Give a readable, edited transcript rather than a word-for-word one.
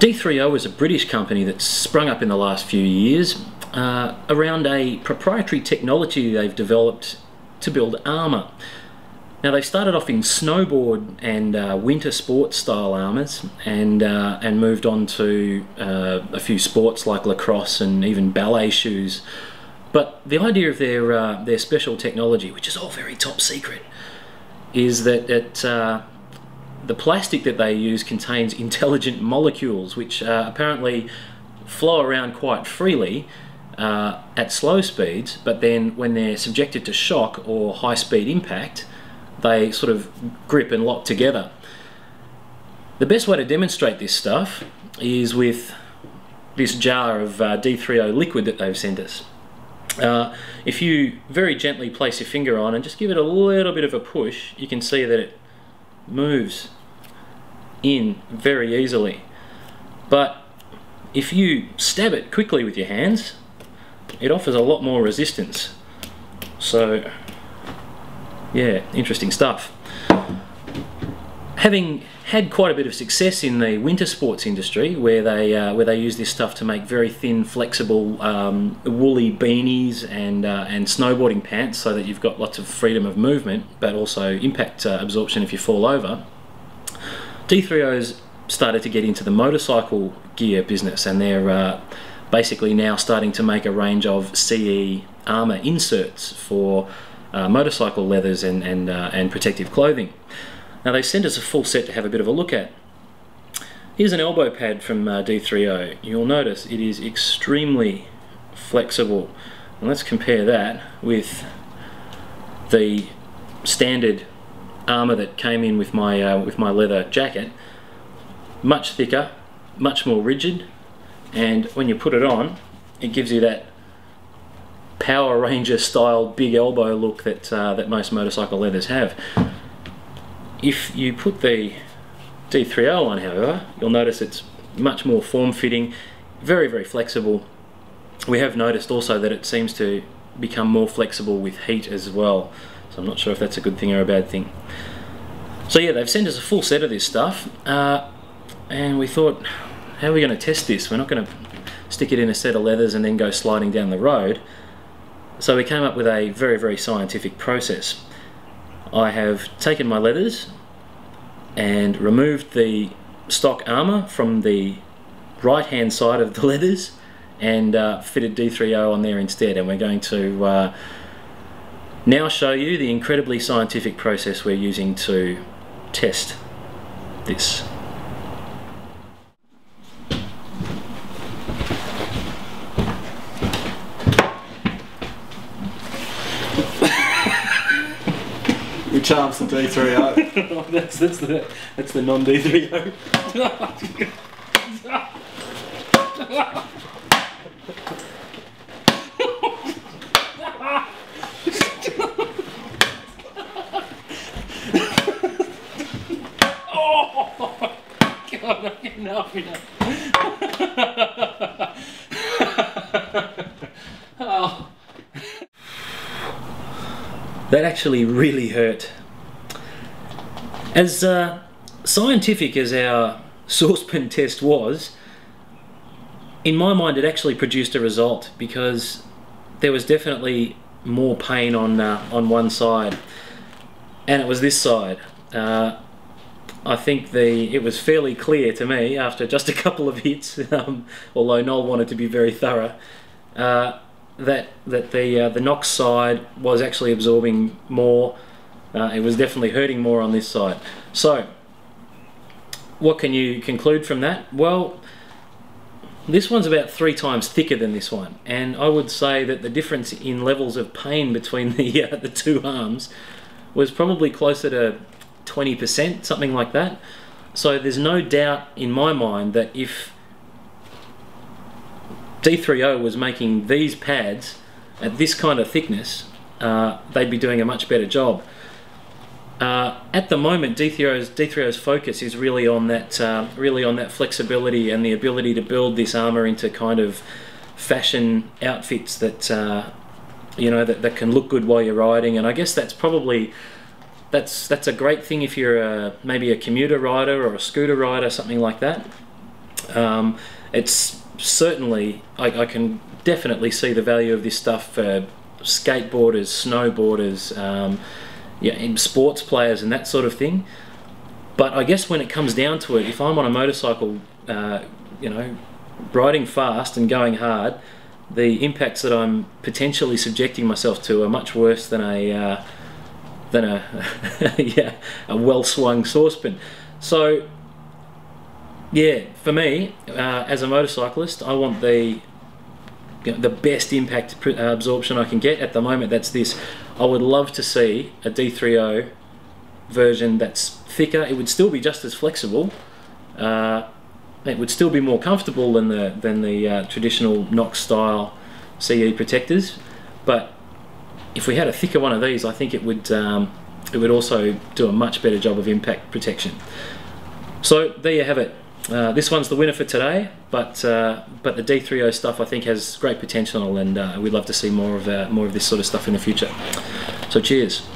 D3O is a British company that's sprung up in the last few years around a proprietary technology they've developed to build armour. Now, they started off in snowboard and winter sports style armours and moved on to a few sports like lacrosse and even ballet shoes. But the idea of their special technology, which is all very top secret, is that the plastic that they use contains intelligent molecules which apparently flow around quite freely at slow speeds, but then when they're subjected to shock or high speed impact, they sort of grip and lock together. The best way to demonstrate this stuff is with this jar of D3O liquid that they've sent us. If you very gently place your finger on and just give it a little bit of a push, you can see that it moves in very easily. But if you stab it quickly with your hands, it offers a lot more resistance. So yeah, interesting stuff. Having had quite a bit of success in the winter sports industry, where they use this stuff to make very thin, flexible, woolly beanies and snowboarding pants, so that you've got lots of freedom of movement, but also impact absorption if you fall over. D3O's started to get into the motorcycle gear business, and they're basically now starting to make a range of CE armour inserts for motorcycle leathers and protective clothing. Now, they sent us a full set to have a bit of a look at. Here's an elbow pad from D3O. You'll notice it is extremely flexible. And let's compare that with the standard armour that came in with my leather jacket. Much thicker, much more rigid, and when you put it on, it gives you that Power Ranger style big elbow look that, that most motorcycle leathers have. If you put the D3O on, however, you'll notice it's much more form-fitting, very, very flexible. We have noticed also that it seems to become more flexible with heat as well, so I'm not sure if that's a good thing or a bad thing. So yeah, they've sent us a full set of this stuff, and we thought, how are we going to test this? We're not going to stick it in a set of leathers and then go sliding down the road. So we came up with a very, very scientific process. I have taken my leathers and removed the stock armour from the right-hand side of the leathers and fitted D3O on there instead. And we're going to now show you the incredibly scientific process we're using to test this. Charms the D3O. Oh, that's the non-D3O. Oh God, I'm getting up now. Oh. That actually really hurt. As scientific as our saucepan test was, in my mind it actually produced a result, because there was definitely more pain on one side, and it was this side. I think it was fairly clear to me after just a couple of hits, although Noel wanted to be very thorough, that the Knox side was actually absorbing more. It was definitely hurting more on this side. So, what can you conclude from that? Well, this one's about 3 times thicker than this one, and I would say that the difference in levels of pain between the two arms was probably closer to 20%, something like that. So there's no doubt in my mind that if D3O was making these pads at this kind of thickness, they'd be doing a much better job. At the moment, D3O's focus is really on that flexibility and the ability to build this armour into kind of fashion outfits that you know, that can look good while you're riding. And I guess that's probably that's a great thing if you're maybe a commuter rider or a scooter rider, something like that. It's certainly, I can definitely see the value of this stuff for skateboarders, snowboarders, yeah, and sports players and that sort of thing. But I guess when it comes down to it, if I'm on a motorcycle, you know, riding fast and going hard, the impacts that I'm potentially subjecting myself to are much worse than a yeah, a well-swung saucepan. So yeah, for me, as a motorcyclist, I want the best impact absorption I can get. At the moment, that's this. I would love to see a D3O version that's thicker. It would still be just as flexible. It would still be more comfortable than the traditional Knox style CE protectors, but if we had a thicker one of these, I think it would also do a much better job of impact protection. So there you have it. This one's the winner for today, but the D3O stuff I think has great potential, and we'd love to see more of this sort of stuff in the future. So cheers.